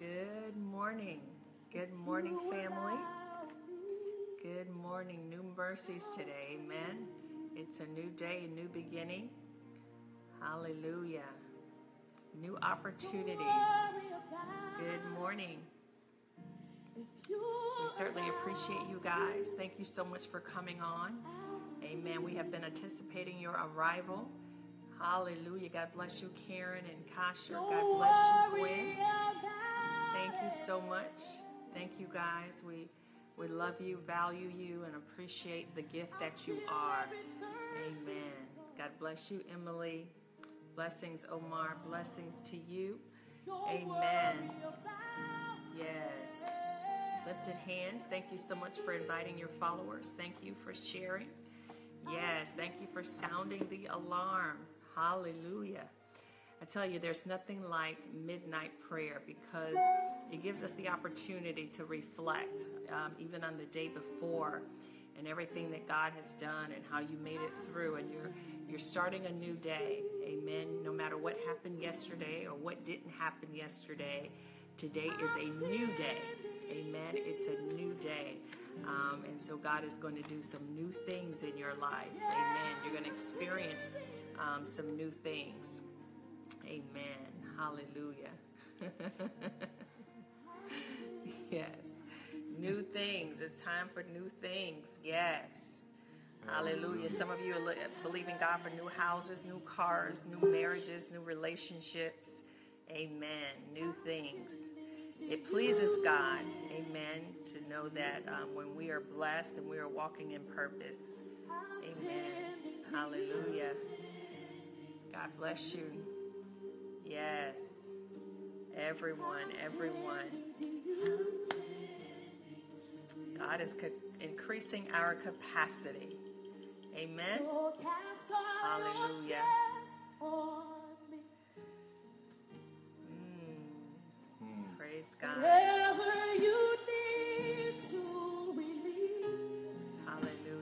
Good morning. Good morning, family. Good morning. New mercies today. Amen. It's a new day, a new beginning. Hallelujah. New opportunities. Good morning. We certainly appreciate you guys. Thank you so much for coming on. Amen. We have been anticipating your arrival. Hallelujah. God bless you, Karen and Kasher. God bless you, Gwen. Thank you so much. Thank you, guys. We love you, value you, and appreciate the gift that you are. Amen. God bless you, Emily. Blessings, Omar. Blessings to you. Amen. Yes. Lifted hands. Thank you so much for inviting your followers. Thank you for sharing. Yes. Thank you for sounding the alarm. Hallelujah. I tell you, there's nothing like midnight prayer because it gives us the opportunity to reflect even on the day before and everything that God has done and how you made it through, and you're starting a new day. Amen. No matter what happened yesterday or what didn't happen yesterday, today is a new day. Amen. It's a new day. And so God is going to do some new things in your life. Amen. You're going to experience some new things. Amen. Hallelujah. Yes. New things. It's time for new things. Yes. Hallelujah. Some of you are believing God for new houses, new cars, new marriages, new relationships. Amen. New things. It pleases God, amen, to know that when we are blessed and we are walking in purpose. Amen. Hallelujah. God bless you. Yes. Everyone. God is increasing our capacity. Amen. Hallelujah. Praise God. Whatever you need to release. Hallelujah.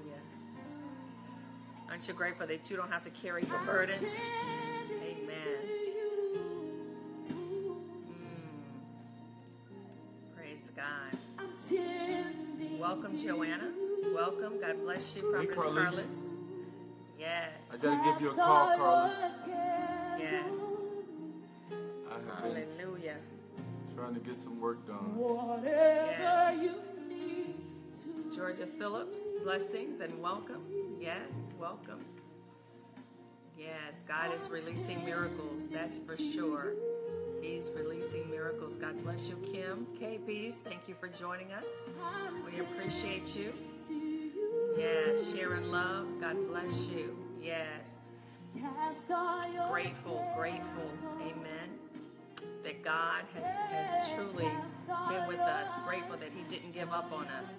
Aren't you grateful that you don't have to carry your burdens? Amen. Praise God. Welcome, Joanna. Welcome. God bless you, Prophet Carlos. Yes. I gotta give you a call, Carlos. Yes. Hallelujah. Trying to get some work done. Whatever you need to. Georgia Phillips, blessings and welcome. Yes, welcome. Yes, God is releasing miracles, that's for sure. He's releasing miracles. God bless you, Kim. KBs, thank you for joining us. We appreciate you. Yes, Sharon Love, God bless you. Yes. Grateful. Amen. That God has truly been with us. Grateful that He didn't give up on us.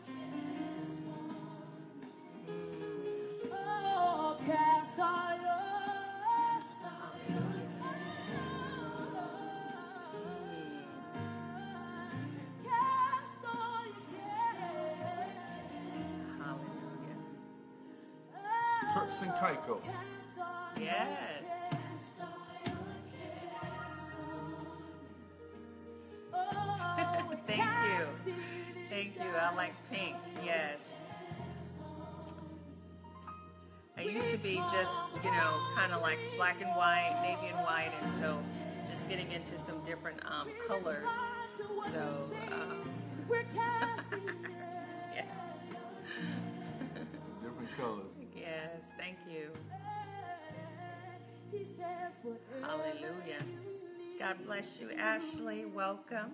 Hallelujah. Turks and Caicos. Yes. Thank you. I like pink. Yes. I used to be just, you know, kind of like black and white, navy and white, and so just getting into some different colors. So, yeah. Different colors. Yes. Thank you. Hallelujah. God bless you, Ashley. Welcome.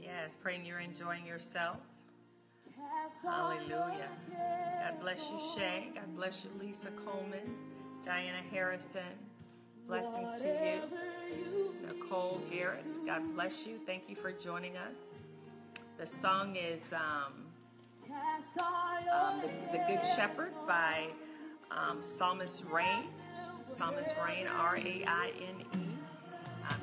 Yes, praying you're enjoying yourself. Hallelujah. God bless you, Shay. God bless you, Lisa Coleman, Diana Harrison. Blessings to you. Nicole Garrett, God bless you. Thank you for joining us. The song is the Good Shepherd by Psalmist Rain. Psalmist Rain, R-A-I-N-E.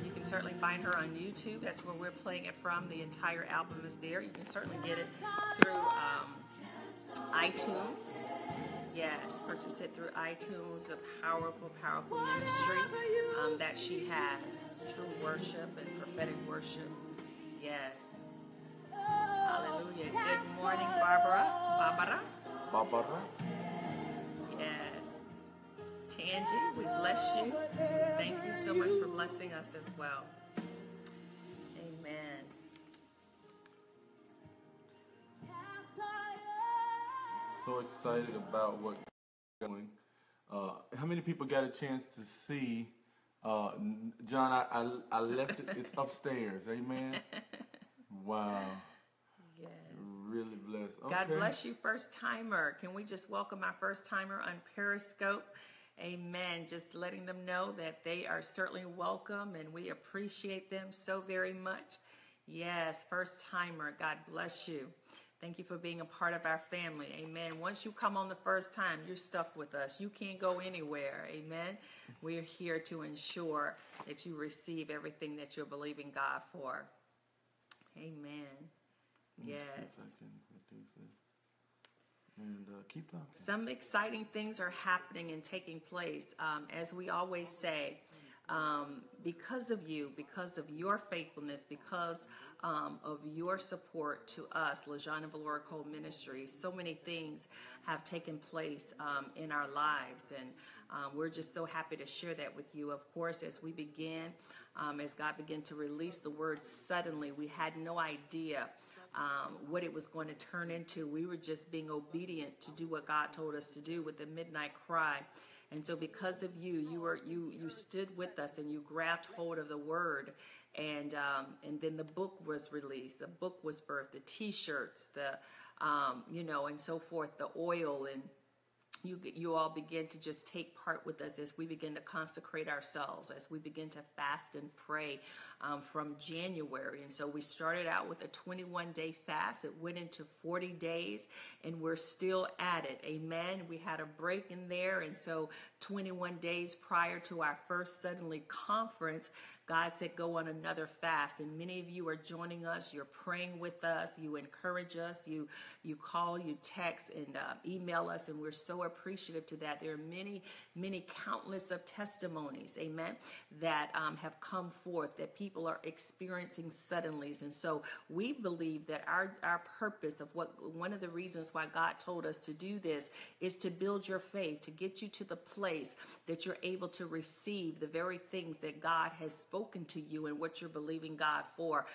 You can certainly find her on YouTube. That's where we're playing it from. The entire album is there. You can certainly get it through iTunes. Yes, purchase it through iTunes. A powerful, powerful ministry that she has. True worship and prophetic worship. Yes. Hallelujah. Good morning, Barbara. Barbara. Barbara. Yes. Tangi, we bless you. Thank you so much for blessing us as well. Amen. So excited about what God is doing. How many people got a chance to see? John, I left it. It's upstairs. Amen. Wow. Yes. Really blessed. Okay. God bless you, first timer. Can we just welcome our first timer on Periscope? Amen. Just letting them know that they are certainly welcome and we appreciate them so very much. Yes, first timer. God bless you. Thank you for being a part of our family. Amen. Once you come on the first time, you're stuck with us. You can't go anywhere. Amen. We're here to ensure that you receive everything that you're believing God for. Amen. Yes. Let me see if I can reduce this. And keep talking. Some exciting things are happening and taking place. As we always say, because of you, because of your faithfulness, because of your support to us, LaJun and Valora Cole Ministries, so many things have taken place in our lives. And we're just so happy to share that with you. Of course, as we began, as God began to release the word suddenly, we had no idea what it was going to turn into. We were just being obedient to do what God told us to do with the midnight cry. And so because of you, you stood with us and you grabbed hold of the word. And then the book was released, the book was birthed, the T-shirts, the, you know, and so forth, the oil. And you all begin to just take part with us as we begin to consecrate ourselves, as we begin to fast and pray from January. And so we started out with a 21-day fast. It went into 40 days, and we're still at it. Amen. We had a break in there, and so 21 days prior to our first Suddenly conference, God said, go on another fast. And many of you are joining us. You're praying with us. You encourage us. You call, you text, and email us, and we're so appreciative to that. There are many, many countless of testimonies, amen, that have come forth, that people are experiencing suddenlies. And so we believe that our purpose of what, one of the reasons why God told us to do this is to build your faith, to get you to the place that you're able to receive the very things that God has spoken to you and what you're believing God for.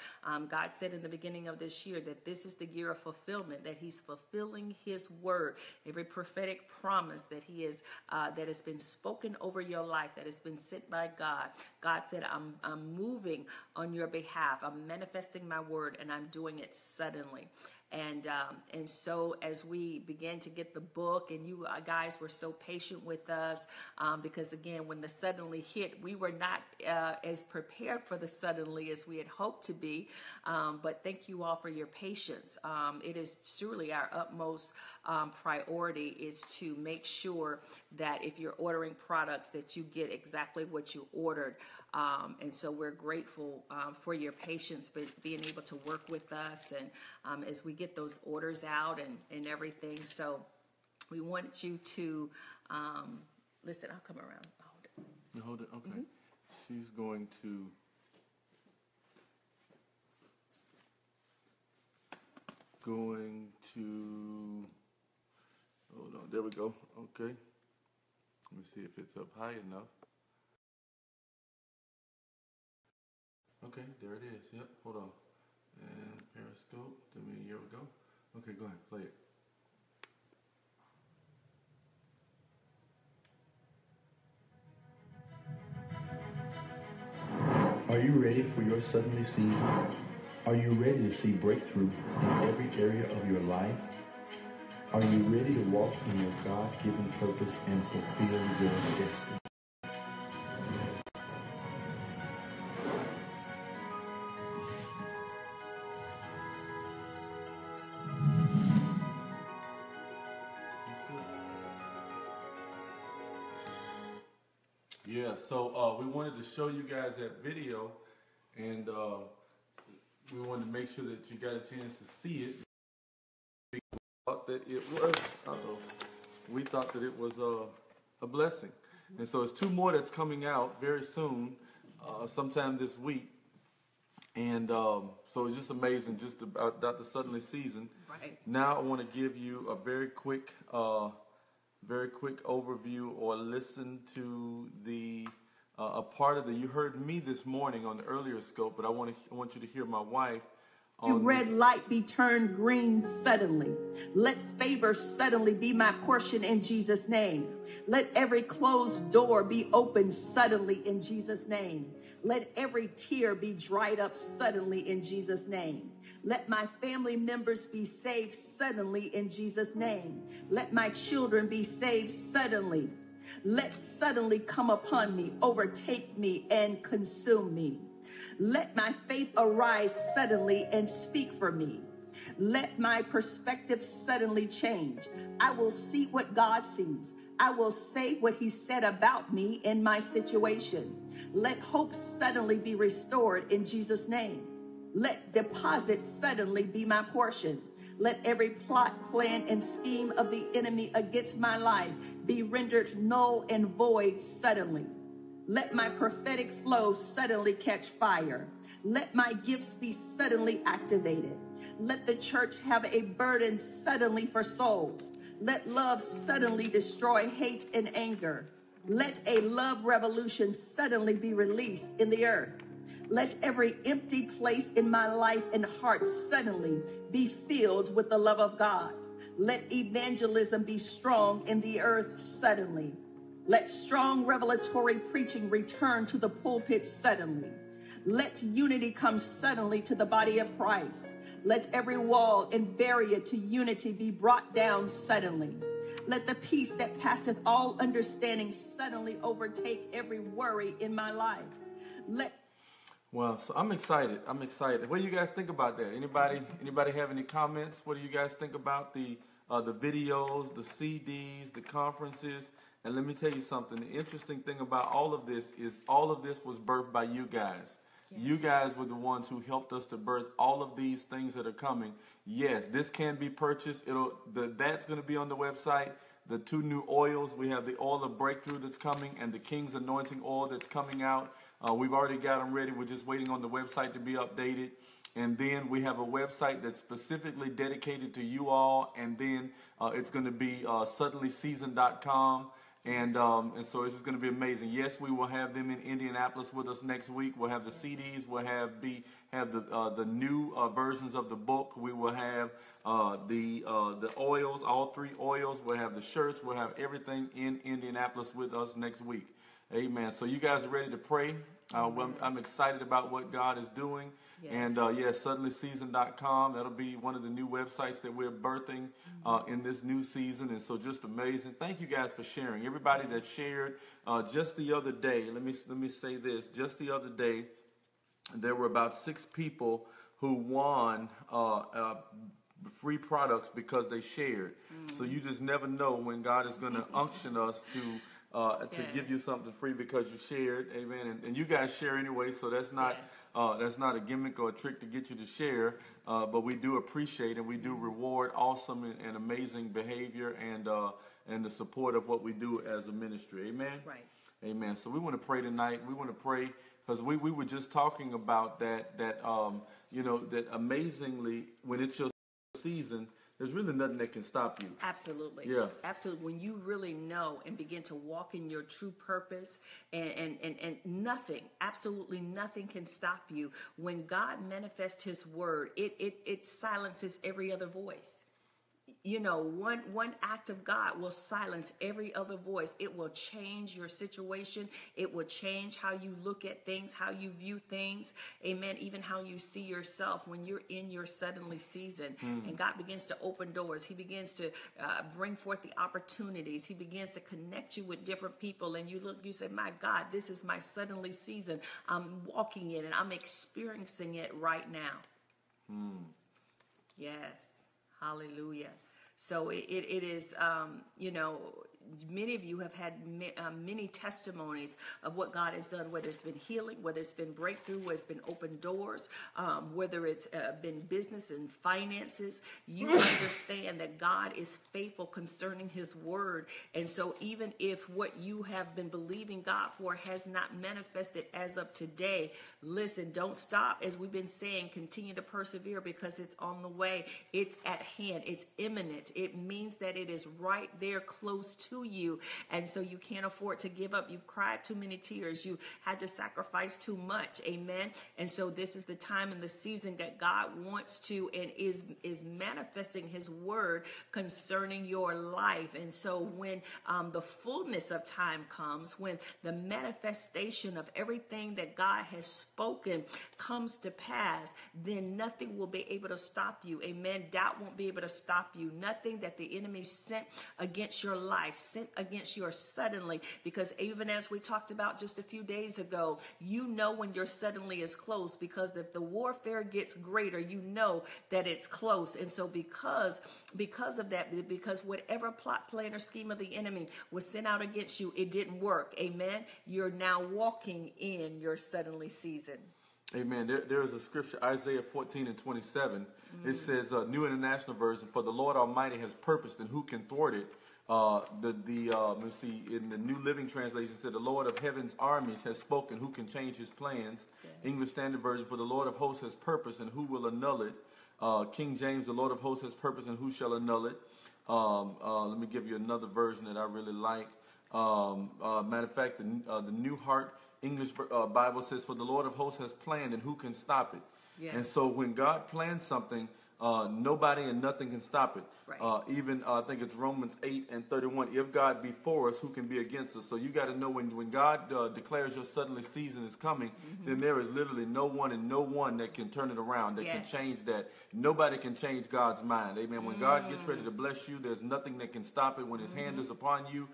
God said in the beginning of this year that this is the year of fulfillment, that he's fulfilling his word. Every prophetic promise that he is, that has been spoken over your life, that has been sent by God. God said, I'm moving on your behalf. I'm manifesting my word and I'm doing it suddenly. And so as we began to get the book, and you guys were so patient with us, because again, when the suddenly hit, we were not as prepared for the suddenly as we had hoped to be. But thank you all for your patience. It is surely our utmost priority is to make sure that if you're ordering products that you get exactly what you ordered. And so we're grateful for your patience, but being able to work with us and as we get those orders out and everything. So we want you to, listen, I'll come around. Hold it. Okay. Mm-hmm. She's going to. Hold on. There we go. Okay. Let me see if it's up high enough. Okay, there it is. Yep, hold on. And Periscope, here we go. Okay, go ahead, play it. Are you ready for your suddenly season? Are you ready to see breakthrough in every area of your life? Are you ready to walk in your God-given purpose and fulfill your destiny? Yeah, so we wanted to show you guys that video, and we wanted to make sure that you got a chance to see it. We thought that it was, we thought that it was a blessing. And so it's two more that's coming out very soon, sometime this week. And so it's just amazing just about the suddenly season. Right. Now I want to give you a very quick overview, or listen to a part of the. You heard me this morning on the earlier scope, but I want you to hear my wife. Your red light be turned green suddenly. Let favor suddenly be my portion in Jesus' name. Let every closed door be opened suddenly in Jesus' name. Let every tear be dried up suddenly in Jesus' name. Let my family members be saved suddenly in Jesus' name. Let my children be saved suddenly. Let suddenly come upon me, overtake me, and consume me. Let my faith arise suddenly and speak for me. Let my perspective suddenly change. I will see what God sees. I will say what he said about me in my situation. Let hope suddenly be restored in Jesus' name. Let deposits suddenly be my portion. Let every plot, plan, and scheme of the enemy against my life be rendered null and void suddenly. Let my prophetic flow suddenly catch fire. Let my gifts be suddenly activated. Let the church have a burden suddenly for souls. Let love suddenly destroy hate and anger. Let a love revolution suddenly be released in the earth. Let every empty place in my life and heart suddenly be filled with the love of God. Let evangelism be strong in the earth suddenly. Let strong revelatory preaching return to the pulpit suddenly. Let unity come suddenly to the body of Christ. Let every wall and barrier to unity be brought down suddenly. Let the peace that passeth all understanding suddenly overtake every worry in my life. Well, so I'm excited. I'm excited. What do you guys think about that? Anybody have any comments? What do you guys think about the videos, the CDs, the conferences? And let me tell you something. The interesting thing about all of this is all of this was birthed by you guys. Yes. You guys were the ones who helped us to birth all of these things that are coming. Yes, this can be purchased. That's going to be on the website. The two new oils. We have the oil of breakthrough that's coming and the King's anointing oil that's coming out. We've already got them ready. We're just waiting on the website to be updated. And then we have a website that's specifically dedicated to you all. And then it's going to be SuddenlySeason.com. And so it's just going to be amazing. Yes, we will have them in Indianapolis with us next week. We'll have the CDs. We'll have the new versions of the book. We will have the oils, all three oils. We'll have the shirts. We'll have everything in Indianapolis with us next week. Amen. So you guys are ready to pray. I'm excited about what God is doing. Yes. And SuddenlySeason.com. That'll be one of the new websites that we're birthing in this new season. And so just amazing. Thank you guys for sharing. Everybody that shared just the other day. Let me say this. Just the other day, there were about 6 people who won free products because they shared. Mm. So you just never know when God is going to unction us to give you something free because you shared. Amen. And you guys share anyway, so that's not a gimmick or a trick to get you to share, but we do appreciate and we do reward awesome and amazing behavior and the support of what we do as a ministry. Amen. Right. Amen. So we want to pray tonight. We want to pray because we were just talking about that amazingly, when it's your season, there's really nothing that can stop you. Absolutely. Yeah. Absolutely. When you really know and begin to walk in your true purpose and nothing, absolutely nothing can stop you. When God manifests his word, it silences every other voice. You know, one act of God will silence every other voice. It will change your situation. It will change how you look at things, how you view things. Amen. Even how you see yourself when you're in your suddenly season. And God begins to open doors. He begins to bring forth the opportunities. He begins to connect you with different people. And you look, you say, my God, this is my suddenly season. I'm walking in and I'm experiencing it right now. Yes. Hallelujah. So it is, you know, many of you have had many testimonies of what God has done, whether it's been healing, whether it's been breakthrough, whether it's been open doors, whether it's been business and finances. You understand that God is faithful concerning his word. And so even if what you have been believing God for has not manifested as of today, listen, don't stop. As we've been saying, continue to persevere, because it's on the way. It's at hand. It's imminent. It means that it is right there close to you, and so you can't afford to give up. You've cried too many tears. You had to sacrifice too much. Amen. And so this is the time and the season that God wants to and is manifesting his word concerning your life. And so when the fullness of time comes, when the manifestation of everything that God has spoken comes to pass, then nothing will be able to stop you. Amen. Doubt won't be able to stop you. Nothing that the enemy sent against your life, sent against your suddenly, because even as we talked about just a few days ago, you know when your suddenly is close, because if the warfare gets greater, you know that it's close. And so because of that, because whatever plot, plan, or scheme of the enemy was sent out against you, it didn't work. Amen. You're now walking in your suddenly season. Amen. There is a scripture, Isaiah 14:27. It says, New International Version, "For the Lord Almighty has purposed, and who can thwart it?" Let's see, in the New Living Translation, said, "The Lord of Heaven's armies has spoken. Who can change his plans?" Yes. English Standard Version, "For the Lord of Hosts has purpose, and who will annul it?" King James, "The Lord of Hosts has purpose, and who shall annul it?" Let me give you another version that I really like. Matter of fact, the New Heart English Bible says, "For the Lord of Hosts has planned, and who can stop it?" Yes. And so when God plans something, nobody and nothing can stop it. Right. I think it's Romans 8:31. "If God be for us, who can be against us?" So you got to know when God declares your suddenly season is coming, then there is literally no one that can turn it around, that can change that. Nobody can change God's mind. Amen. When God gets ready to bless you, there's nothing that can stop it. When his hand is upon you,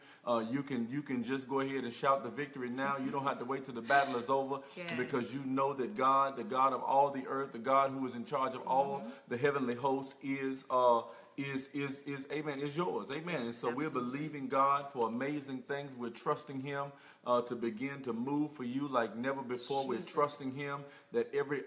you can just go ahead and shout the victory now. You don't have to wait till the battle is over, because you know that God, the God of all the earth, the God who is in charge of all the heavens, Heavenly host is amen, is yours. Amen. Yes, and so absolutely. We're believing God for amazing things. We're trusting him to begin to move for you like never before. Jesus. We're trusting him that every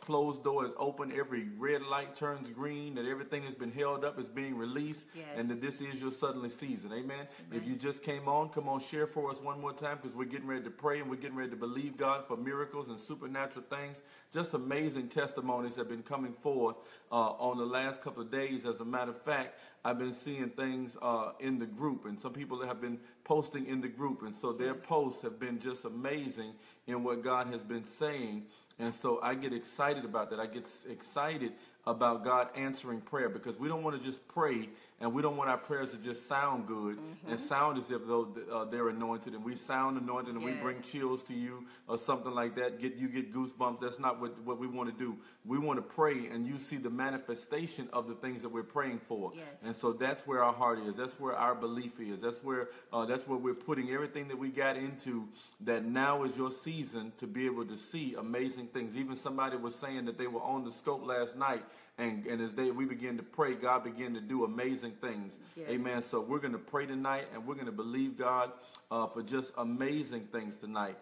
closed door is open, every red light turns green, that everything that's been held up is being released, and that this is your suddenly season. Amen. If you just came on, come on, share for us one more time, because we're getting ready to pray and we're getting ready to believe God for miracles and supernatural things. Just amazing testimonies have been coming forth on the last couple of days. As a matter of fact, I've been seeing things in the group, and some people have been posting in the group, and so their posts have been just amazing in what God has been saying. And so I get excited about that. I get excited about God answering prayer, because we don't want to just pray, and we don't want our prayers to just sound good and sound as if though they're anointed, and we sound anointed, and we bring chills to you or something like that. You get goosebumps. That's not what we want to do. We want to pray, and you see the manifestation of the things that we're praying for. And so that's where our heart is. That's where our belief is. That's where we're putting everything that we got into. That now is your season to be able to see amazing things. Even somebody was saying that they were on the scope last night. And as we begin to pray, God began to do amazing things. Amen. So we're going to pray tonight, and we're going to believe God for just amazing things tonight,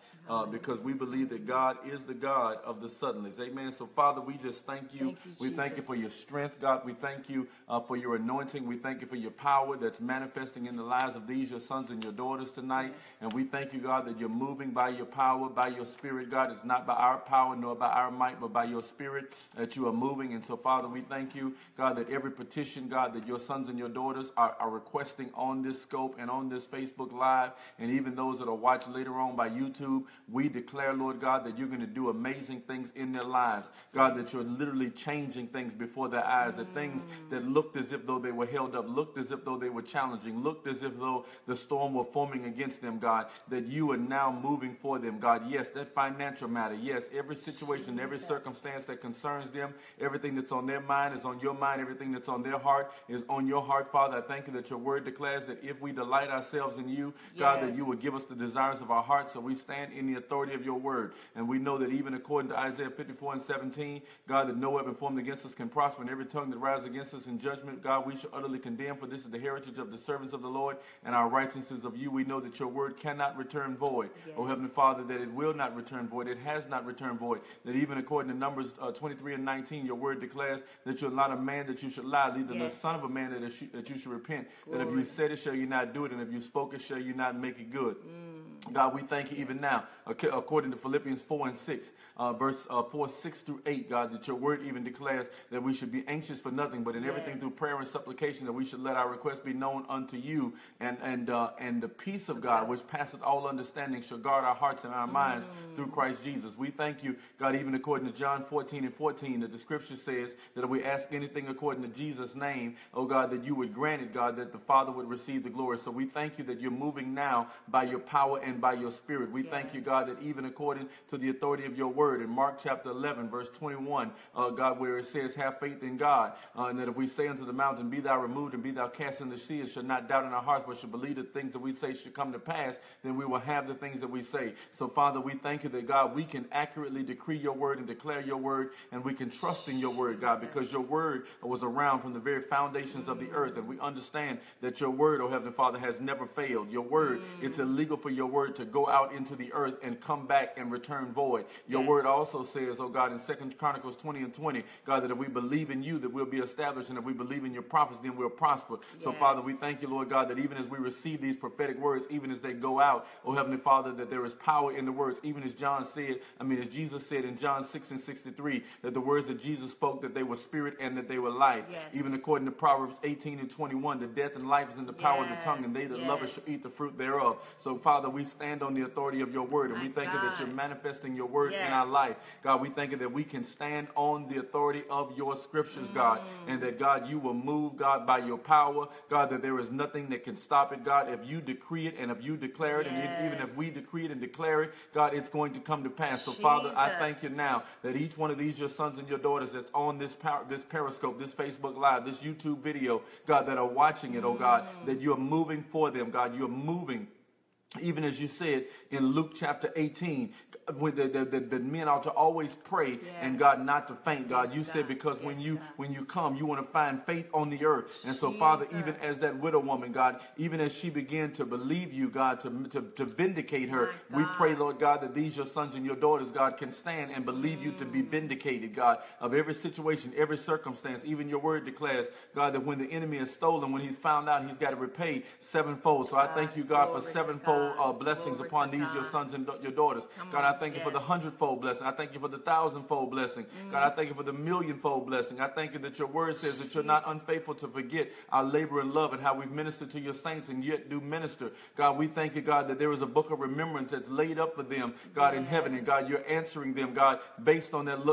because we believe that God is the God of the suddenlies. Amen. So, Father, we just thank you. We thank you for your strength, God. We thank you for your anointing. We thank you for your power that's manifesting in the lives of these, your sons and your daughters tonight. And we thank you, God, that you're moving by your power, by your spirit, God. It's not by our power nor by our might, but by your spirit that you are moving. And so, Father, we thank you, God, that every petition, God, that your sons and your daughters are requesting on this scope and on this Facebook Live, and even those that are watched later on by YouTube, we declare, Lord God, that you're going to do amazing things in their lives. God, that you're literally changing things before their eyes, that things that looked as if though they were held up, looked as if though they were challenging, looked as if though the storm were forming against them, God, that you are now moving for them, God. Yes, that financial matter. Yes, every situation, every circumstance that concerns them, everything that's on their their mind is on your mind. Everything that's on their heart is on your heart, Father. I thank you that your word declares that if we delight ourselves in you, God, that you will give us the desires of our hearts. So we stand in the authority of your word. And we know that even according to Isaiah 54:17, God, that no weapon formed against us can prosper, and every tongue that rises against us in judgment, God, we shall utterly condemn, for this is the heritage of the servants of the Lord, and our righteousness of you. We know that your word cannot return void. Oh, Heavenly Father, that it will not return void. It has not returned void. That even according to Numbers 23:19, your word declares that you're not a man that you should lie, neither the son of a man that you should repent. Glory. That if you said it, shall you not do it, and if you spoke it, shall you not make it good. God, we thank you even now, according to Philippians 4:6, verse 4:6-8, God, that your word even declares that we should be anxious for nothing, but in everything through prayer and supplication, that we should let our requests be known unto you, and the peace of God, which passeth all understanding, shall guard our hearts and our minds through Christ Jesus. We thank you, God, even according to John 14:14, that the scripture says that if we ask anything according to Jesus' name, oh God, that you would grant it, God, that the Father would receive the glory. So we thank you that you're moving now by your power and by your spirit. We thank you, God, that even according to the authority of your word in Mark chapter 11, verse 21, God, where it says, have faith in God, and that if we say unto the mountain, be thou removed and be thou cast in the sea, and shall not doubt in our hearts, but shall believe the things that we say should come to pass, then we will have the things that we say. So, Father, we thank you that, God, we can accurately decree your word and declare your word, and we can trust in your word, God, because your word was around from the very foundations of the earth, and we understand that your word, oh Heavenly Father, has never failed. Your word, it's illegal for your word to go out into the earth and come back and return void. Your word also says, oh God, in 2 Chronicles 20:20, God, that if we believe in you, that we'll be established, and if we believe in your prophets, then we'll prosper. So, Father, we thank you, Lord God, that even as we receive these prophetic words, even as they go out, oh Heavenly Father, that there is power in the words, even as as Jesus said in John 6:63, that the words that Jesus spoke, that they were spirit and that they were life. Even according to Proverbs 18:21, that death and life is in the power of the tongue, and they that love it shall eat the fruit thereof. So, Father, we stand on the authority of your word, and we thank you that you're manifesting your word in our life. God, we thank you that we can stand on the authority of your scriptures, God, and that, God, you will move, God, by your power, God, that there is nothing that can stop it, God, if you decree it and if you declare it, and even if we decree it and declare it, God, it's going to come to pass. So, Father, I thank you now that each one of these, your sons and your daughters that's on this Periscope, this Facebook Live, this YouTube video, God, that are watching it, oh God, that you're moving for them, God, you're moving. Even as you said in Luke chapter 18, when the men ought to always pray and God not to faint. God, you said because when you come, you want to find faith on the earth. And so, Father, even as that widow woman, God, even as she began to believe you, God, to vindicate her, we pray, Lord God, that these your sons and your daughters, God, can stand and believe you to be vindicated, God, of every situation, every circumstance. Even your word declares, God, that when the enemy is stolen, when he's found out, he's got to repay sevenfold. So I thank you, God, for sevenfold blessings upon these your sons and your daughters. God, I thank you for the 100-fold blessing. I thank you for the 1,000-fold blessing. God, I thank you for the 1,000,000-fold blessing. I thank you that your word says that you're not unfaithful to forget our labor and love and how we've ministered to your saints and yet do minister. God, we thank you, God, that there is a book of remembrance that's laid up for them, God, in heaven. And God, you're answering them, God, based on that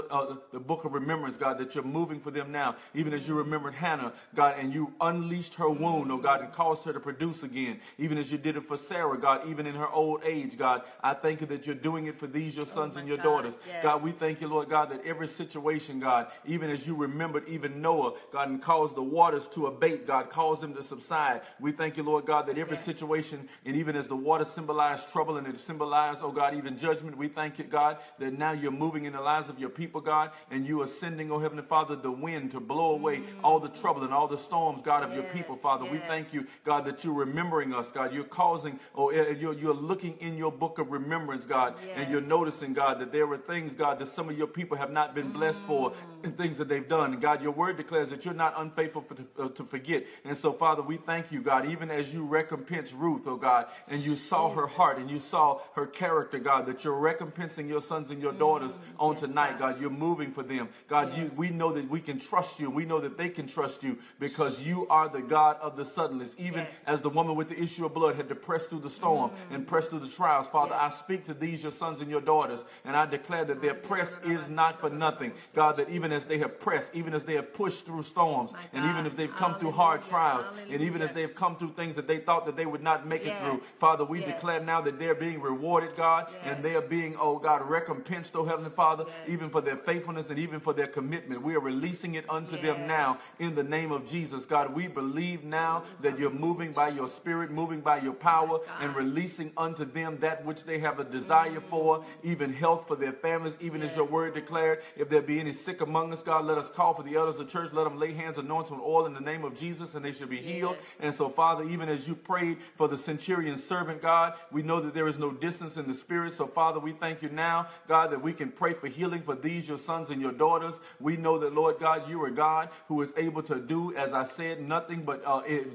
the book of remembrance, God, that you're moving for them now. Even as you remembered Hannah, God, and you unleashed her wound, oh God, and caused her to produce again. Even as you did it for Sarah, God, even in her old age, God, I thank you that you're doing it for these, your sons and your daughters. God, we thank you, Lord God, that every situation, God, even as you remembered even Noah, God, and caused the waters to abate, God, caused them to subside. We thank you, Lord God, that every situation, and even as the water symbolized trouble and it symbolized, oh God, even judgment, we thank you, God, that now you're moving in the lives of your people, God, and you are sending, oh Heavenly Father, the wind to blow away all the trouble and all the storms, God, of your people, Father. We thank you, God, that you're remembering us, God. You're causing, oh, you're looking in your book of remembrance, God, and you're noticing, God, that there were things, God, that some of your people have not been blessed for, and things that they've done. And God, your word declares that you're not unfaithful to forget. And so, Father, we thank you, God, even as you recompense Ruth, oh God, and you saw her heart and you saw her character, God, that you're recompensing your sons and your daughters on tonight, God. You're moving for them. God, we know that we can trust you. We know that they can trust you because you are the God of the suddenlies. Even as the woman with the issue of blood had to press through the storm, storm and press through the trials. Father, I speak to these, your sons and your daughters, and I declare that their press is not for nothing. God, that even as they have pressed, even as they have pushed through storms, and even if they've come through hard trials, and even as they've come through things that they thought that they would not make it through, Father, we declare now that they're being rewarded, God, and they are being, oh God, recompensed, oh Heavenly Father, even for their faithfulness and even for their commitment. We are releasing it unto them now in the name of Jesus. God, we believe now that you're moving by your spirit, moving by your power, and releasing unto them that which they have a desire for, even health for their families, even as your word declared. If there be any sick among us, God, let us call for the elders of church. Let them lay hands, anoint on oil in the name of Jesus, and they shall be healed. And so, Father, even as you prayed for the centurion servant, God, we know that there is no distance in the spirit. So, Father, we thank you now, God, that we can pray for healing for these, your sons and your daughters. We know that, Lord God, you are God who is able to do, as I said, nothing but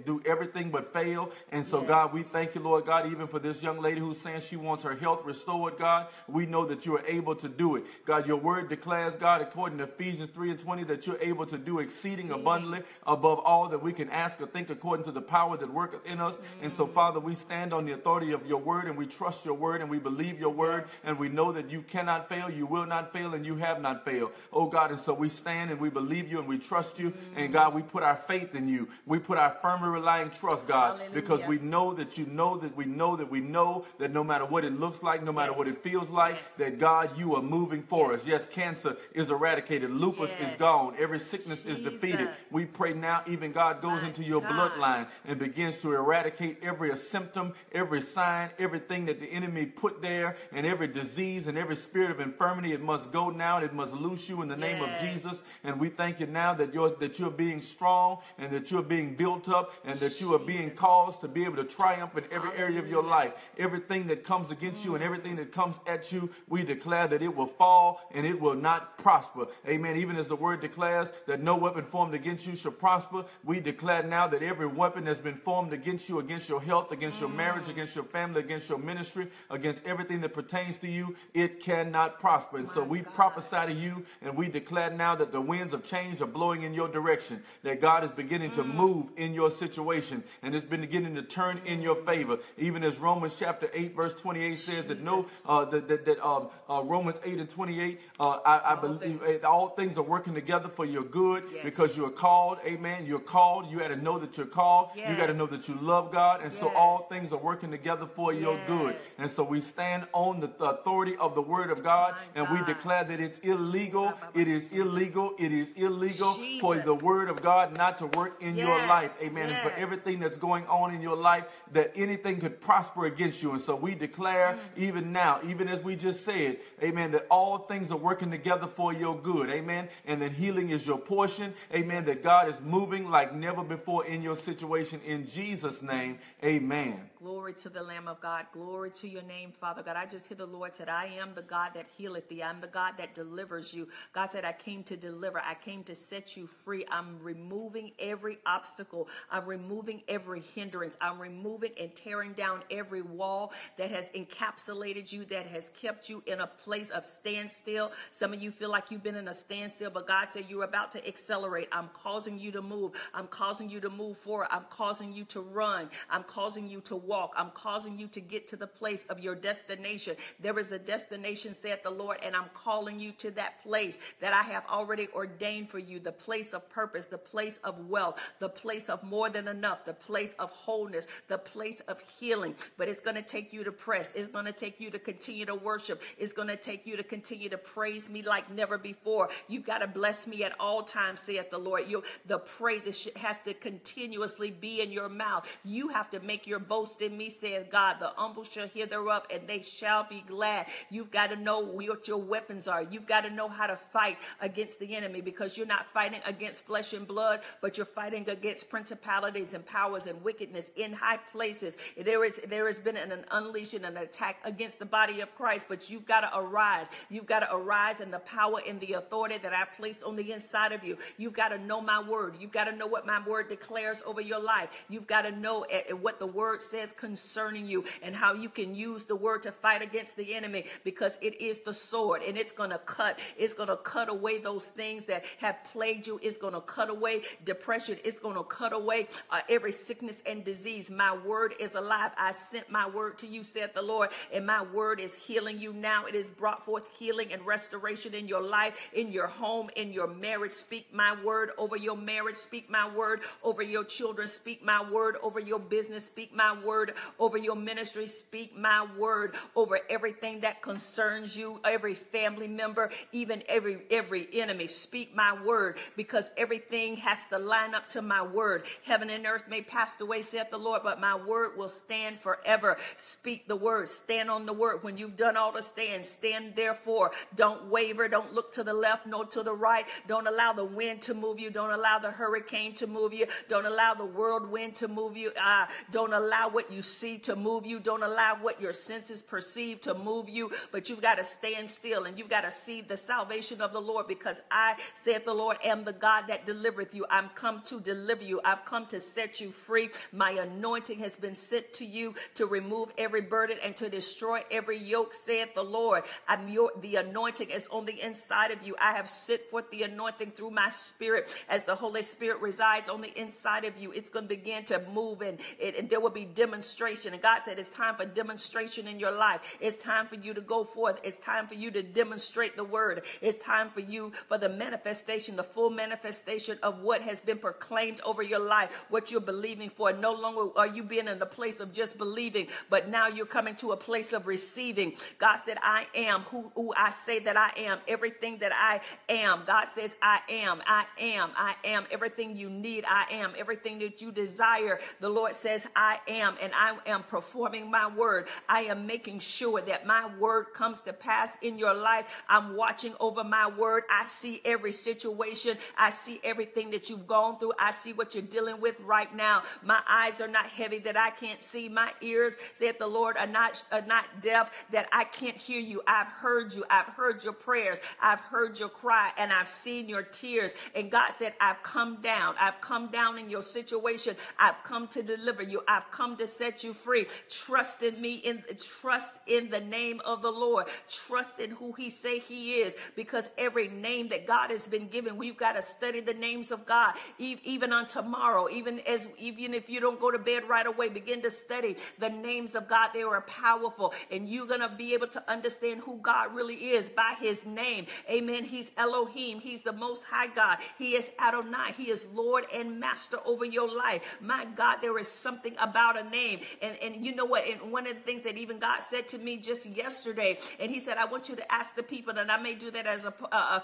do everything but fail. And so, God, we thank you, Lord God, even for this young lady who's saying she wants her health restored, God. We know that you are able to do it. God, your word declares, God, according to Ephesians 3:20, that you're able to do exceeding abundantly above all that we can ask or think, according to the power that worketh in us. And so, Father, we stand on the authority of your word, and we trust your word, and we believe your word, and we know that you cannot fail, you will not fail, and you have not failed. Oh, God, and so we stand and we believe you and we trust you. And, God, we put our faith in you. We put our firmly relying trust, God, because we know that you know that we know that we know that no matter what it looks like, no matter what it feels like, that, God, you are moving for us. Yes, cancer is eradicated. Lupus is gone. Every sickness is defeated. We pray now, even, God, goes into your bloodline and begins to eradicate every symptom, every sign, everything that the enemy put there, and every disease and every spirit of infirmity. It must go now, and it must loose you in the name of Jesus. And we thank you now that you're being strong, and that you're being built up, and that you are being caused to be able to triumph in every area of your life. Everything that comes against you and everything that comes at you, we declare that it will fall and it will not prosper. Amen. Even as the word declares that no weapon formed against you shall prosper, we declare now that every weapon that's been formed against you, against your health, against your marriage, against your family, against your ministry, against everything that pertains to you, it cannot prosper. And so we prophesy to you, and we declare now that the winds of change are blowing in your direction, that God is beginning to move in your situation, and it's been beginning to turn in your favor. Even as Romans chapter 8 verse 28 says that Romans 8:28, I believe all things are working together for your good, because you are called. Amen. You're called. You got to know that you're called. You got to know that you love God. And so all things are working together for your good. And so we stand on the authority of the word of God, and we declare that it's illegal. It is illegal. It is illegal for the word of God not to work in your life. Amen. And for everything that's going on in your life, that anything could prosper against you. And so we declare even now, even as we just said, amen, that all things are working together for your good. Amen. And that healing is your portion. Amen. That God is moving like never before in your situation, in Jesus' name. Amen. Glory to the Lamb of God. Glory to your name, Father God. I just hear the Lord said, I am the God that healeth thee. I'm the God that delivers you. God said, I came to deliver. I came to set you free. I'm removing every obstacle. I'm removing every hindrance. I'm removing and tearing down every wall that has encapsulated you, that has kept you in a place of standstill. Some of you feel like you've been in a standstill, but God said you're about to accelerate. I'm causing you to move. I'm causing you to move forward. I'm causing you to run. I'm causing you to walk. I'm causing you to get to the place of your destination. There is a destination, saith the Lord, and I'm calling you to that place that I have already ordained for you, the place of purpose, the place of wealth, the place of more than enough, the place of wholeness, the place of healing. But it's going to take you to press. It's going to take you to continue to worship. It's going to take you to continue to praise me like never before. You've got to bless me at all times, saith the Lord. The praise has to continuously be in your mouth. You have to make your boast in me, saith God. The humble shall hear thereof, and they shall be glad. You've got to know what your weapons are. You've got to know how to fight against the enemy, because you're not fighting against flesh and blood, but you're fighting against principalities and powers and wickedness in high places. There has been an unleashing, an attack against the body of Christ, but you've got to arise. You've got to arise in the power and the authority that I place on the inside of you. You've got to know my word. You've got to know what my word declares over your life. You've got to know what the word says concerning you, and how you can use the word to fight against the enemy, because it is the sword, and it's going to cut. It's going to cut away those things that have plagued you. It's going to cut away depression. It's going to cut away every sickness and disease. My word is alive. I sent my word to you, saith the Lord, and my word is healing you now. It has brought forth healing and restoration in your life, in your home, in your marriage. Speak my word over your marriage. Speak my word over your children. Speak my word over your business. Speak my word over your ministry. Speak my word over everything that concerns you, every family member, even every enemy. Speak my word, because everything has to line up to my word. Heaven and earth may pass away, saith the Lord, but my word will stand forever. Speak the word. Stand on the word. When you've done all to stand, stand therefore. Don't waver. Don't look to the left nor to the right. Don't allow the wind to move you. Don't allow the hurricane to move you. Don't allow the whirlwind to move you. Don't allow what you see to move you. Don't allow what your senses perceive to move you. But you've got to stand still, and you've got to see the salvation of the Lord, because I, saith the Lord, am the God that delivereth you. I'm come to deliver you. I've come to set you free. My anointing has been sent to you to remove every burden and to destroy every yoke, saith the Lord. The anointing is on the inside of you. I have sent forth the anointing through my spirit. As the Holy Spirit resides on the inside of you, it's going to begin to move, and there will be demonstration. And God said it's time for demonstration in your life. It's time for you to go forth. It's time for you to demonstrate the word. It's time for you for the manifestation, the full manifestation of what has been proclaimed over your life, what you're believing for. No longer are you being in the place of just believing, but now you're coming to a place of receiving. God said, I am who I say that I am. Everything that I am, God says, I am, I am, I am. Everything you need, I am. Everything that you desire, the Lord says, I am. And I am performing my word. I am making sure that my word comes to pass in your life. I'm watching over my word. I see every situation. I see everything that you've gone through. I see what you're dealing with right now. My eyes are not heavy that I can't see. My ears, saith the Lord, are not deaf that I can't hear you. I've heard you. I've heard your prayers. I've heard your cry, and I've seen your tears. And God said, I've come down. I've come down in your situation. I've come to deliver you. I've come to set you free. Trust in me. Trust in the name of the Lord. Trust in who he say he is, because every name that God has been given, we've got to study the names of God. Even on tomorrow, even if you don't go to bed right away, begin to study the names of God. They are powerful, and you're going to be able to understand who God really is by his name. Amen. He's Elohim. He's the most high God. He is Adonai. He is Lord and master over your life. My God, there is something about a name. And you know what? And one of the things that even God said to me just yesterday, and he said, I want you to ask the people, and I may do that as a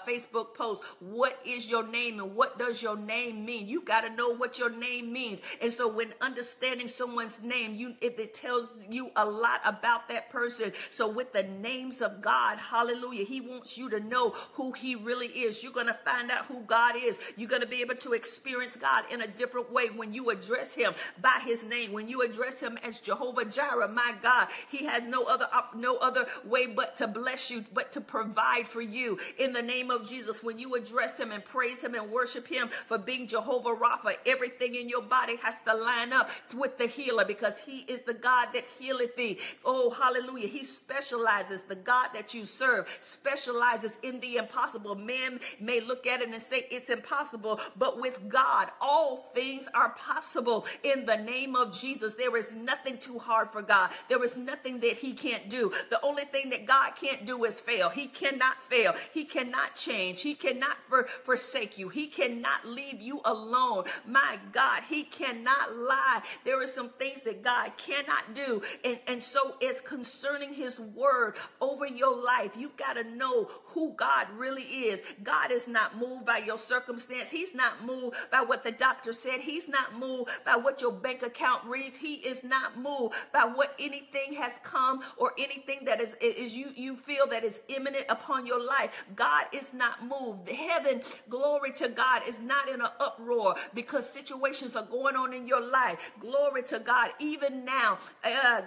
Facebook post, what is your name and what does your name mean? You've got to know what your name means. And so when understanding someone's name, it tells you a lot about that person. So with the names of God, hallelujah, he wants you to know who he really is. You're going to find out who God is. You're going to be able to experience God in a different way when you address him by his name. When you address him as Jehovah Jireh, my God, he has no other way but to bless you, but to provide for you in the name of Jesus. When you address him and praise him and worship him for being Jehovah Rapha, everything in your body has to line up with the healer, because he is the God that healeth thee. Oh, hallelujah. He specializes, the God that you serve specializes in the impossible. Man may look at it and say it's impossible, but with God, all things are possible in the name of Jesus. There is nothing too hard for God. There is nothing that he can't do. The only thing that God can't do is fail. He cannot fail. He cannot change. He cannot forsake you. He cannot leave you alone. My God, he cannot lie. There are some things that God cannot do. And so it's concerning his word over your life. You've got to know who God really is. God is not moved by your circumstance. He's not moved by what the doctor said. He's not moved by what your bank account reads. He is not moved by what anything has come or anything that is you feel that is imminent upon your life. God is not moved. Heaven, glory to God, is not in an uproar because situations are going on in your life. Glory to God. Even now,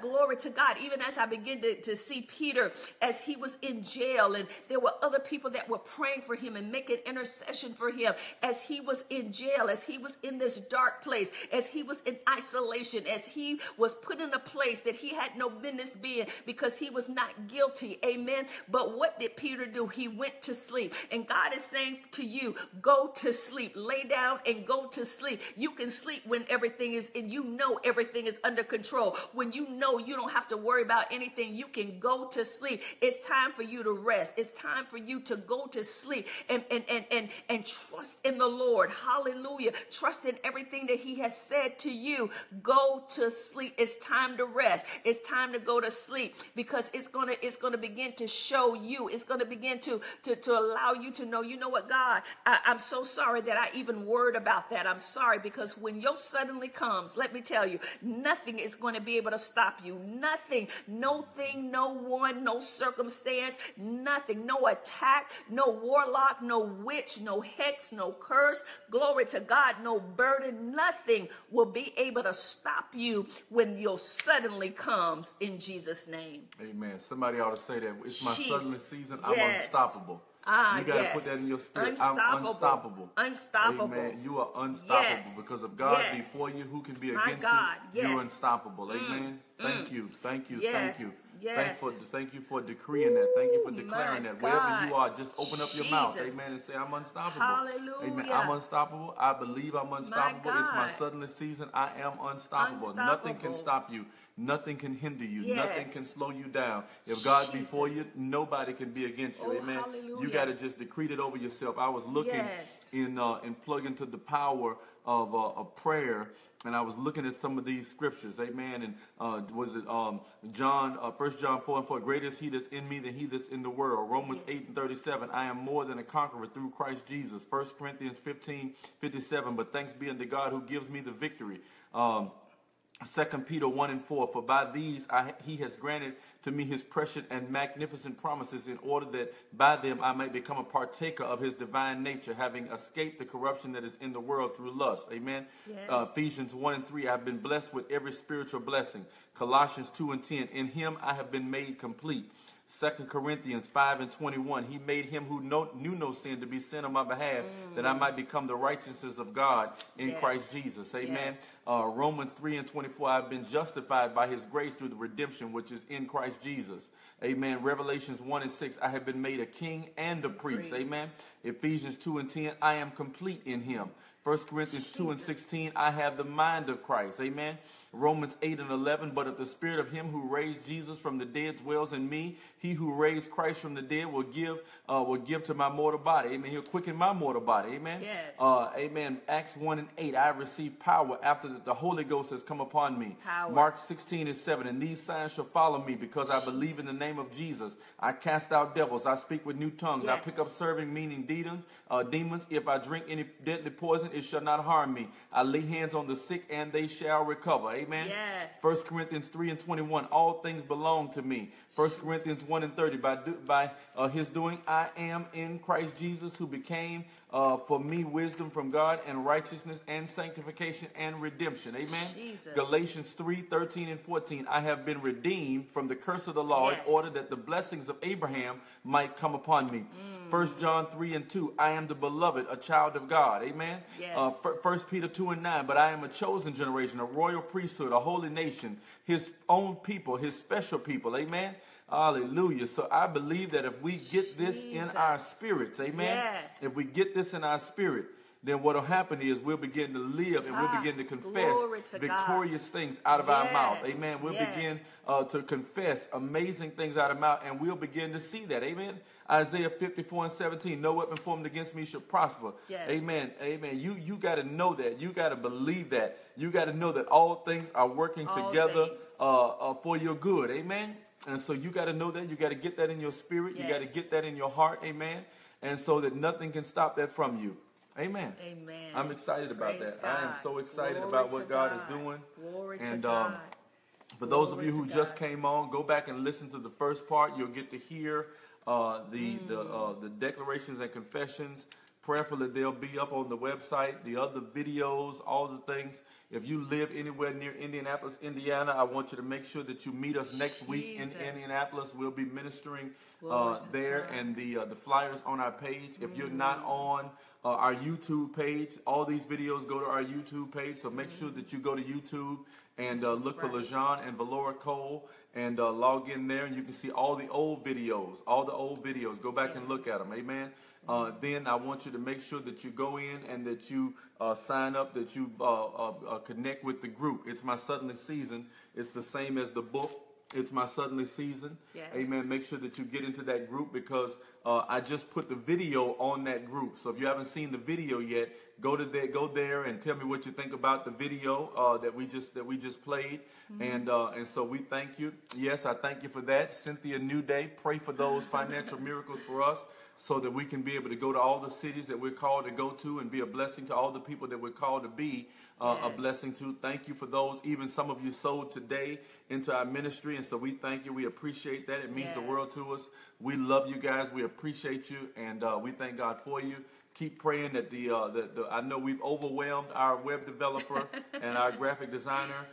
glory to God, even as I begin to see Peter as he was in jail, and there were other people that were praying for him and making intercession for him as he was in jail, as he was in this dark place, as he was in isolation, as he was put in a place that he had no business being because he was not guilty. Amen. But what did Peter do? He went to sleep. And God is saying to you, go to sleep, lay down and go to sleep. You can sleep when everything is, and you know everything is under control. control, when you know you don't have to worry about anything, you can go to sleep. It's time for you to rest. It's time for you to go to sleep and trust in the Lord. Hallelujah. Trust in everything that he has said to you. Go to sleep. It's time to rest. It's time to go to sleep, because it's gonna begin to show you. It's gonna begin to allow you to know, you know what, God, I'm so sorry that I even worried about that. I'm sorry, because when your suddenly comes, let me tell you, nothing is going to be able to stop you. Nothing, no thing, no one, no circumstance, nothing, no attack, no warlock, no witch, no hex, no curse, glory to God, no burden, nothing will be able to stop you when your suddenly comes, in Jesus' name. Amen. Somebody ought to say that. It's my suddenly season. Yes. I'm unstoppable. You got to put that in your spirit. I'm unstoppable. Unstoppable. Amen. You are unstoppable, yes, because of God, yes, before you. Who can be against you? Yes. You're unstoppable. Amen. Thank you. Thank you. Yes. Thank you. Yes. Thank you for decreeing that. Thank you for declaring that. Wherever you are, just open up your mouth, amen, and say, I'm unstoppable. Hallelujah. Amen. I'm unstoppable. I believe I'm unstoppable. It's my suddenly season. I am unstoppable. Nothing can stop you. Nothing can hinder you. Yes. Nothing can slow you down. If God be for you, nobody can be against you. Amen. Hallelujah. You got to just decree it over yourself. I was looking and plug into the power of prayer, and I was looking at some of these scriptures, amen, and was it John, 1 John 4:4, greater is he that's in me than he that's in the world. Romans 8:37, I am more than a conqueror through Christ Jesus. 1 Corinthians 15:57, but thanks be unto God who gives me the victory. 2 Peter 1:4, for by these he has granted to me his precious and magnificent promises, in order that by them I may become a partaker of his divine nature, having escaped the corruption that is in the world through lust. Amen. Yes. Ephesians 1:3, I have been blessed with every spiritual blessing. Colossians 2:10, in him I have been made complete. 2 Corinthians 5:21, he made him who knew no sin to be sin on my behalf, that I might become the righteousness of God in Christ Jesus. Amen. Yes. Romans 3:24, I've been justified by his grace through the redemption which is in Christ Jesus. Amen. Revelations 1:6, I have been made a king and a priest. Amen. Ephesians 2:10, I am complete in him. 1 Corinthians 2:16, I have the mind of Christ. Amen. Romans 8:11, but if the spirit of him who raised Jesus from the dead dwells in me, he who raised Christ from the dead will give to my mortal body. Amen. He'll quicken my mortal body. Amen. Yes. Amen. Acts 1:8, I have received power after that the Holy Ghost has come upon me. Power. Mark 16:7, and these signs shall follow me, because I believe in the name of Jesus. I cast out devils. I speak with new tongues. Yes. I pick up serving, meaning demons. If I drink any deadly poison, it shall not harm me. I lay hands on the sick and they shall recover. Amen. Yes. 1 Corinthians 3:21, all things belong to me. 1 Corinthians 1:30, by his doing I am in Christ Jesus, who became for me wisdom from God, and righteousness and sanctification and redemption. Amen. Jesus. Galatians 3:13-14, I have been redeemed from the curse of the law, in order that the blessings of Abraham might come upon me. 1 John 3:2, I am the beloved, a child of God. Amen. Yes. 1 Peter 2:9, but I am a chosen generation, a royal priesthood, a holy nation, his own people, his special people. Amen. Hallelujah. So I believe that if we get this in our spirits, amen, if we get this in our spirit, then what will happen is we'll begin to live, and we'll begin to confess victorious things out of our mouth. Amen. We'll begin to confess amazing things out of our mouth, and we'll begin to see that. Amen. Isaiah 54:17, no weapon formed against me shall prosper. Yes. Amen. Amen. You got to know that. You got to believe that. You got to know that all things are working together for your good. Amen. And so you got to know that. You got to get that in your spirit. You got to get that in your heart. Amen. And so that nothing can stop that from you. Amen. Amen. I'm excited about that. God. I am so excited about what God is doing. Glory to God. For those of you who just came on, go back and listen to the first part. You'll get to hear the declarations and confessions. Prayerfully, they'll be up on the website, the other videos, all the things. If you live anywhere near Indianapolis, Indiana, I want you to make sure that you meet us next week in Indianapolis. We'll be ministering there, and the flyers on our page. If you're not on our YouTube page, all these videos go to our YouTube page, so make sure that you go to YouTube and look for LaJun and Valora Cole, and log in there, and you can see all the old videos, Go back and look at them, amen? Then I want you to make sure that you go in and that you sign up, that you connect with the group. It's My Suddenly Season. It's the same as the book. It's My Suddenly Season. Yes. Amen. Make sure that you get into that group, because I just put the video on that group. So if you haven't seen the video yet, go there and tell me what you think about the video that we just played. Mm-hmm. And so we thank you. Yes, I thank you for that. Cynthia Newday, pray for those financial miracles for us, so that we can be able to go to all the cities that we're called to go to and be a blessing to all the people that we're called to be a blessing to. Thank you for those. Even some of you sold today into our ministry, and so we thank you. We appreciate that. It means the world to us. We love you guys. We appreciate you, and we thank God for you. Keep praying that I know we've overwhelmed our web developer and our graphic designer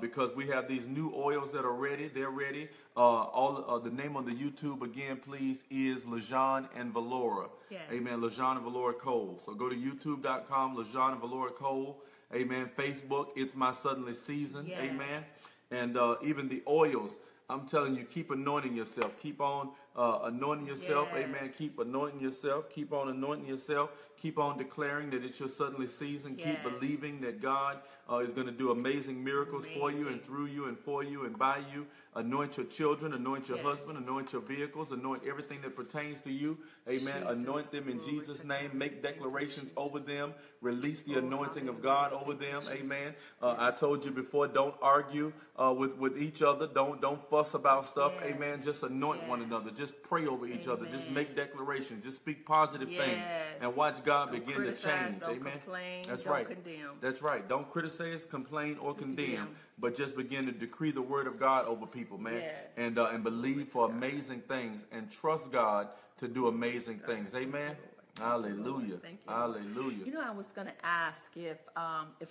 because we have these new oils that are ready. They're ready. The name on the YouTube again, please, is LaJun and Valora. Yes. Amen. LaJun and Valora Cole. So go to YouTube.com, LaJun and Valora Cole. Amen. Facebook, It's My Suddenly Season. Yes. Amen. And even the oils. I'm telling you, keep anointing yourself. Keep on anointing yourself. Yes. Amen. Keep anointing yourself. Keep on anointing yourself. Keep on declaring that it's your suddenly season. Yes. Keep believing that God is going to do amazing miracles for you and through you and for you and by you. Anoint your children. Anoint your husband. Anoint your vehicles. Anoint everything that pertains to you. Amen. Jesus. Anoint them in Jesus' name. Make declarations over them. Release the anointing of God over them. Amen. I told you before, don't argue with each other. Don't fuss about stuff. Amen. Just anoint one another. Just pray over each other. Just make declarations. Just speak positive things. And watch God begin to change. Don't amen. Complain, that's don't right. Condemn. That's right. Don't criticize, complain, or condemn, but just begin to decree the word of God over people, man. Yes. And believe for amazing things, and trust God to do amazing things. Amen. Hallelujah. Thank you. Hallelujah. You know, I was going to ask if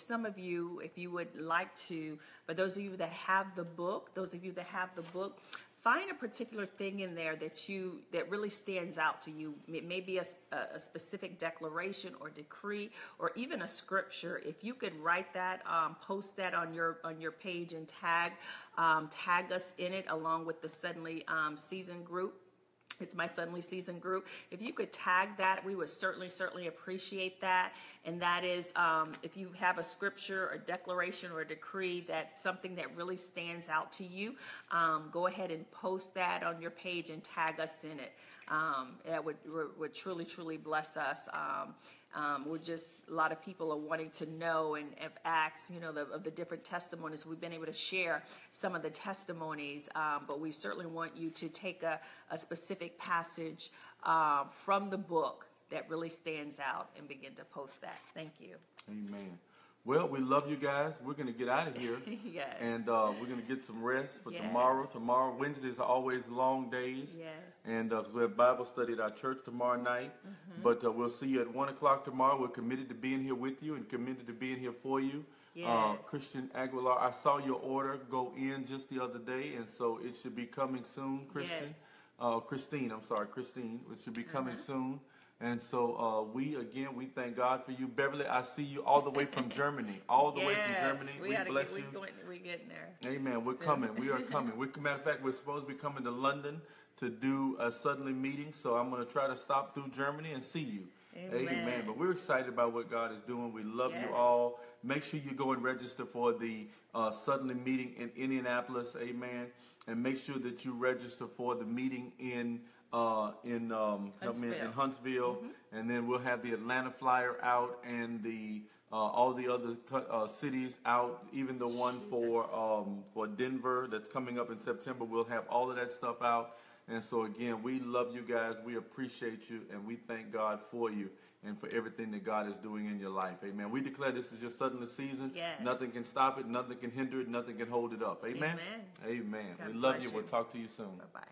some of you, if you would like to, but those of you that have the book, find a particular thing in there that really stands out to you. It may be a specific declaration or decree, or even a scripture. If you could write that, post that on your page, and tag us in it, along with the Suddenly Season group. It's My Suddenly Season group. If you could tag that, we would certainly appreciate that. And that is, if you have a scripture or declaration or a decree, that's something that really stands out to you, go ahead and post that on your page and tag us in it. That would truly bless us. We're just, a lot of people are wanting to know and have asked, you know, of the different testimonies. We've been able to share some of the testimonies, but we certainly want you to take a specific passage from the book that really stands out and begin to post that. Thank you. Amen. Well, we love you guys. We're going to get out of here. Yes. And we're going to get some rest for tomorrow. Tomorrow, Wednesdays are always long days. Yes. And we have Bible study at our church tomorrow night. Mm-hmm. But we'll see you at 1 o'clock tomorrow. We're committed to being here with you and committed to being here for you. Yes. Christian Aguilar, I saw your order go in just the other day, and so it should be coming soon, Christian. Yes. Christine. It should be coming soon. And so we thank God for you. Beverly, I see you all the way from Germany. All the way from Germany. We bless you. We're getting there. Amen. We're coming. We are coming. Matter of fact, we're supposed to be coming to London to do a Suddenly meeting. So I'm going to try to stop through Germany and see you. Amen. But we're excited about what God is doing. We love you all. Make sure you go and register for the Suddenly meeting in Indianapolis. Amen. And make sure that you register for the meeting in Huntsville, and then we'll have the Atlanta flyer out, and the all the other cities out, even the one for Denver that's coming up in September. We'll have all of that stuff out. And so again, we love you guys. We appreciate you, and we thank God for you and for everything that God is doing in your life. Amen. We declare this is your suddenly season. Yes. Nothing can stop it. Nothing can hinder it. Nothing can hold it up. Amen. Amen. We love you. We'll talk to you soon. Bye-bye.